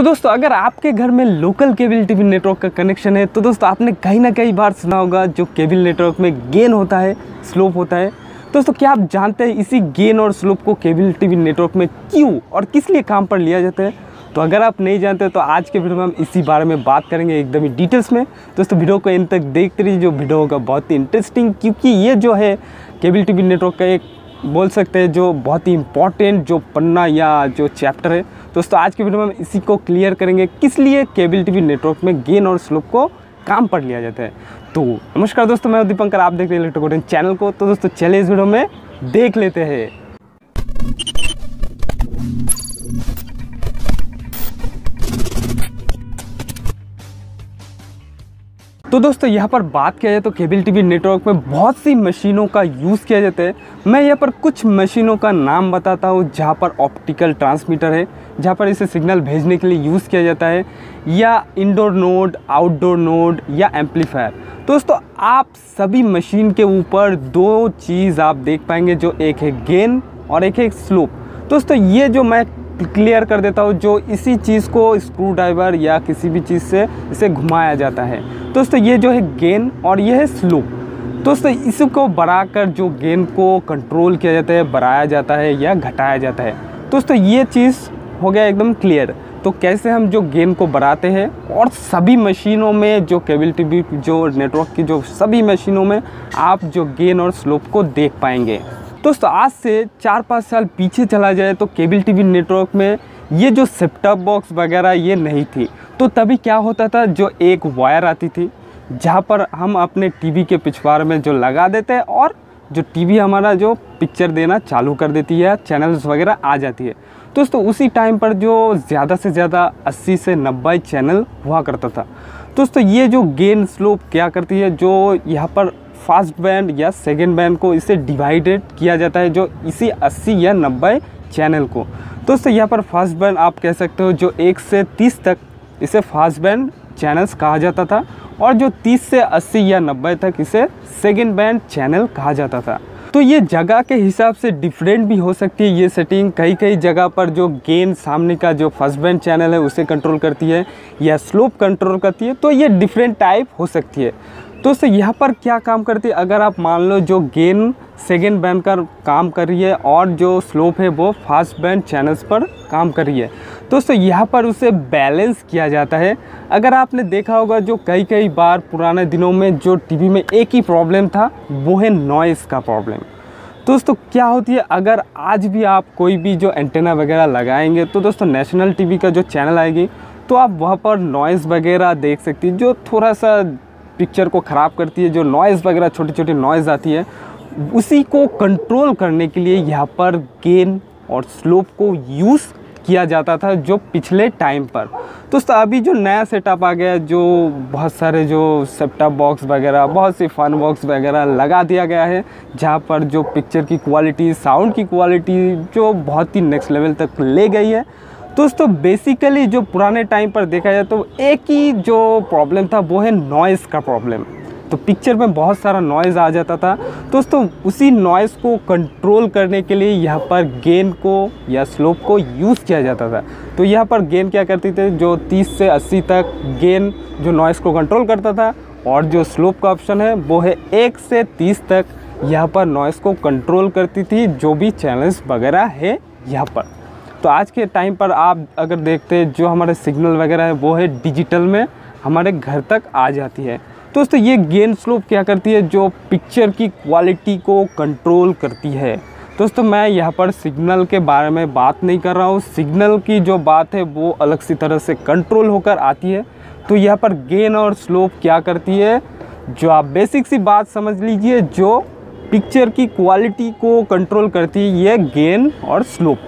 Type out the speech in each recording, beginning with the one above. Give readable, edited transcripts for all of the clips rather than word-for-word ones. तो दोस्तों अगर आपके घर में लोकल केबल टीवी नेटवर्क का कनेक्शन है तो दोस्तों आपने कहीं ना कहीं बार सुना होगा जो केबल नेटवर्क में गेन होता है स्लोप होता है। दोस्तों क्या आप जानते हैं इसी गेन और स्लोप को केबल टीवी नेटवर्क में क्यों और किस लिए काम पर लिया जाता है? तो अगर आप नहीं जानते तो आज के वीडियो में हम इसी बारे में बात करेंगे एकदम ही डिटेल्स में। दोस्तों वीडियो को एंड तक देखते रहिए, जो वीडियो होगा बहुत ही इंटरेस्टिंग, क्योंकि ये जो है केबल टीवी नेटवर्क का एक बोल सकते हैं जो बहुत ही इम्पॉर्टेंट जो पन्ना या जो चैप्टर है। दोस्तों आज के वीडियो में हम इसी को क्लियर करेंगे किस लिए केबल टीवी नेटवर्क में गेन और स्लोप को काम पर लिया जाता है। तो नमस्कार दोस्तों, मैं दीपांकर, आप देख रहे हैं इलेक्ट्रोकोटन चैनल को। तो दोस्तों चलिए इस वीडियो में देख लेते हैं। तो दोस्तों यहाँ पर बात किया जाए तो केबल टीवी नेटवर्क में बहुत सी मशीनों का यूज़ किया जाता है। मैं यहाँ पर कुछ मशीनों का नाम बताता हूँ जहाँ पर ऑप्टिकल ट्रांसमीटर है, जहाँ पर इसे सिग्नल भेजने के लिए यूज़ किया जाता है, या इंडोर नोड, आउटडोर नोड, या एम्पलीफायर। दोस्तों आप सभी मशीन के ऊपर दो चीज़ आप देख पाएंगे, जो एक है गेन और एक है स्लोप। दोस्तों ये जो मैं क्लियर कर देता हूँ, जो इसी चीज़ को स्क्रू ड्राइवर या किसी भी चीज़ से इसे घुमाया जाता है। दोस्तों ये जो है गेन और ये है स्लोप। दोस्तों इसको बढ़ाकर जो गेन को कंट्रोल किया जाता है, बढ़ाया जाता है या घटाया जाता है। दोस्तों ये चीज़ हो गया एकदम क्लियर। तो कैसे हम जो गेन को बढ़ाते हैं, और सभी मशीनों में जो केबल टीवी जो नेटवर्क की जो सभी मशीनों में आप जो गेन और स्लोप को देख पाएंगे। दोस्तों आज से 4-5 साल पीछे चला जाए तो केबल टीवी नेटवर्क में ये जो सेट-टॉप बॉक्स वगैरह ये नहीं थी। तो तभी क्या होता था, जो एक वायर आती थी जहाँ पर हम अपने टीवी के पिछवाड़ में जो लगा देते हैं, और जो टीवी हमारा जो पिक्चर देना चालू कर देती है, चैनल्स वगैरह आ जाती है। दोस्तों उसी टाइम पर जो ज़्यादा से ज़्यादा 80 से 90 चैनल हुआ करता था। दोस्तों ये जो गेन स्लोप क्या करती है, जो यहाँ पर फर्स्ट बैंड या सेकंड बैंड को इसे डिवाइडेड किया जाता है, जो इसी 80 या 90 चैनल को। दोस्तों यहाँ पर फर्स्ट बैंड आप कह सकते हो जो 1 से 30 तक इसे फर्स्ट बैंड चैनल्स कहा जाता था, और जो 30 से 80 या 90 तक इसे सेकंड बैंड चैनल कहा जाता था। तो ये जगह के हिसाब से डिफरेंट भी हो सकती है ये सेटिंग। कई कई जगह पर जो गेन सामने का जो फर्स्ट बैंड चैनल है उसे कंट्रोल करती है, या स्लोप कंट्रोल करती है। तो ये डिफरेंट टाइप हो सकती है। दोस्तों यहाँ पर क्या काम करती है, अगर आप मान लो जो गेन सेकेंड बैंड का काम कर रही है और जो स्लोप है वो फास्ट बैंड चैनल्स पर काम कर रही है। दोस्तों यहाँ पर उसे बैलेंस किया जाता है। अगर आपने देखा होगा जो कई कई बार पुराने दिनों में जो टीवी में एक ही प्रॉब्लम था, वो है नॉइज़ का प्रॉब्लम। दोस्तों क्या होती है, अगर आज भी आप कोई भी जो एंटेना वगैरह लगाएंगे तो दोस्तों नेशनल टीवी का जो चैनल आएगी तो आप वहाँ पर नॉइज़ वगैरह देख सकती है, जो थोड़ा सा पिक्चर को ख़राब करती है। जो नॉइज़ वगैरह छोटी छोटी नॉइज़ आती है, उसी को कंट्रोल करने के लिए यहाँ पर गेन और स्लोप को यूज़ किया जाता था जो पिछले टाइम पर। दोस्तों अभी जो नया सेटअप आ गया, जो बहुत सारे जो सेट-टॉप बॉक्स वगैरह, बहुत से फन बॉक्स वगैरह लगा दिया गया है, जहाँ पर जो पिक्चर की क्वालिटी, साउंड की क्वालिटी जो बहुत ही नेक्स्ट लेवल तक ले गई है। दोस्तों बेसिकली जो पुराने टाइम पर देखा जाए तो एक ही जो प्रॉब्लम था वो है नॉइज़ का प्रॉब्लम। तो पिक्चर में बहुत सारा नॉइज़ आ जाता था। दोस्तों उसी नॉइज़ को कंट्रोल करने के लिए यहाँ पर गेन को या स्लोप को यूज़ किया जाता था। तो यहाँ पर गेन क्या करती थी, जो 30 से 80 तक गेन जो नॉइज़ को कंट्रोल करता था, और जो स्लोप का ऑप्शन है वो है 1 से 30 तक यहाँ पर नॉइज़ को कंट्रोल करती थी, जो भी चैनल्स वगैरह है यहाँ पर। तो आज के टाइम पर आप अगर देखते हैं जो हमारे सिग्नल वगैरह है वो है डिजिटल में हमारे घर तक आ जाती है। दोस्तों ये गेन स्लोप क्या करती है, जो पिक्चर की क्वालिटी को कंट्रोल करती है। दोस्तों मैं यहाँ पर सिग्नल के बारे में बात नहीं कर रहा हूँ, सिग्नल की जो बात है वो अलग सी तरह से कंट्रोल होकर आती है। तो यहाँ पर गेन और स्लोप क्या करती है, जो आप बेसिक सी बात समझ लीजिए, जो पिक्चर की क्वालिटी को कंट्रोल करती है ये गेन और स्लोप।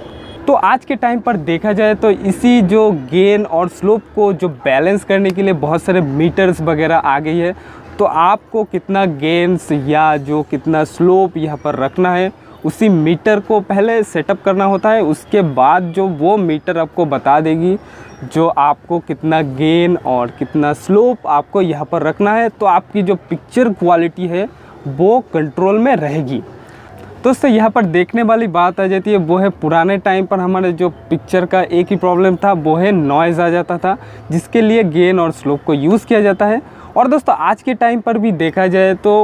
तो आज के टाइम पर देखा जाए तो इसी जो गेन और स्लोप को जो बैलेंस करने के लिए बहुत सारे मीटर्स वगैरह आ गई है। तो आपको कितना गेंस या जो कितना स्लोप यहाँ पर रखना है, उसी मीटर को पहले सेटअप करना होता है। उसके बाद जो वो मीटर आपको बता देगी जो आपको कितना गेन और कितना स्लोप आपको यहाँ पर रखना है, तो आपकी जो पिक्चर क्वालिटी है वो कंट्रोल में रहेगी। दोस्तों यहाँ पर देखने वाली बात आ जाती है वो है पुराने टाइम पर हमारे जो पिक्चर का एक ही प्रॉब्लम था वो है नॉइज़ आ जाता था, जिसके लिए गेन और स्लोप को यूज़ किया जाता है। और दोस्तों आज के टाइम पर भी देखा जाए तो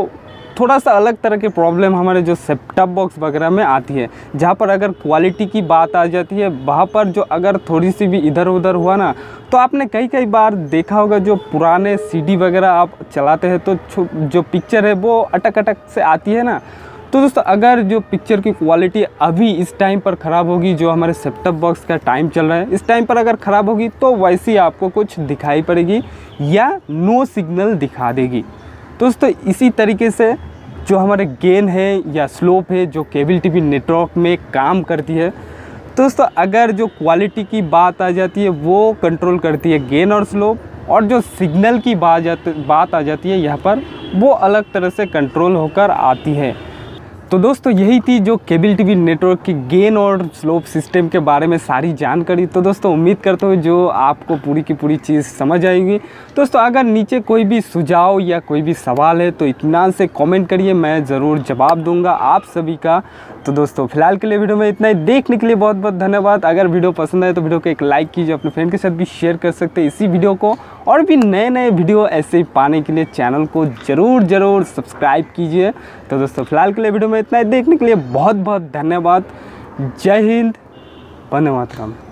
थोड़ा सा अलग तरह के प्रॉब्लम हमारे जो सेटअप बॉक्स वगैरह में आती है, जहाँ पर अगर क्वालिटी की बात आ जाती है वहाँ पर जो अगर थोड़ी सी भी इधर उधर हुआ ना, तो आपने कई कई बार देखा होगा जो पुराने सीडी वगैरह आप चलाते हैं तो जो पिक्चर है वो अटक अटक से आती है ना। तो दोस्तों अगर जो पिक्चर की क्वालिटी अभी इस टाइम पर ख़राब होगी, जो हमारे सेटअप बॉक्स का टाइम चल रहा है इस टाइम पर अगर ख़राब होगी, तो वैसी आपको कुछ दिखाई पड़ेगी या नो सिग्नल दिखा देगी। दोस्तों इसी तरीके से जो हमारे गेन है या स्लोप है जो केबल टीवी नेटवर्क में काम करती है, दोस्तों अगर जो क्वालिटी की बात आ जाती है वो कंट्रोल करती है गेन और स्लोप, और जो सिग्नल की बात आ जाती है यहाँ पर वो अलग तरह से कंट्रोल होकर आती है। तो दोस्तों यही थी जो केबल टीवी नेटवर्क की गेन और स्लोप सिस्टम के बारे में सारी जानकारी। तो दोस्तों उम्मीद करते हुए जो आपको पूरी की पूरी चीज़ समझ आएगी। दोस्तों अगर नीचे कोई भी सुझाव या कोई भी सवाल है तो इत्मीनान से कमेंट करिए, मैं ज़रूर जवाब दूंगा आप सभी का। तो दोस्तों फिलहाल के लिए वीडियो में इतना ही। देखने के लिए बहुत बहुत धन्यवाद। अगर वीडियो पसंद आए तो वीडियो को एक लाइक कीजिए, अपने फ्रेंड के साथ भी शेयर कर सकते हैं इसी वीडियो को, और भी नए नए वीडियो ऐसे ही पाने के लिए चैनल को ज़रूर सब्सक्राइब कीजिए। तो दोस्तों फिलहाल के लिए वीडियो में इतना ही। देखने के लिए बहुत बहुत धन्यवाद। जय हिंद, वंदे मातरम।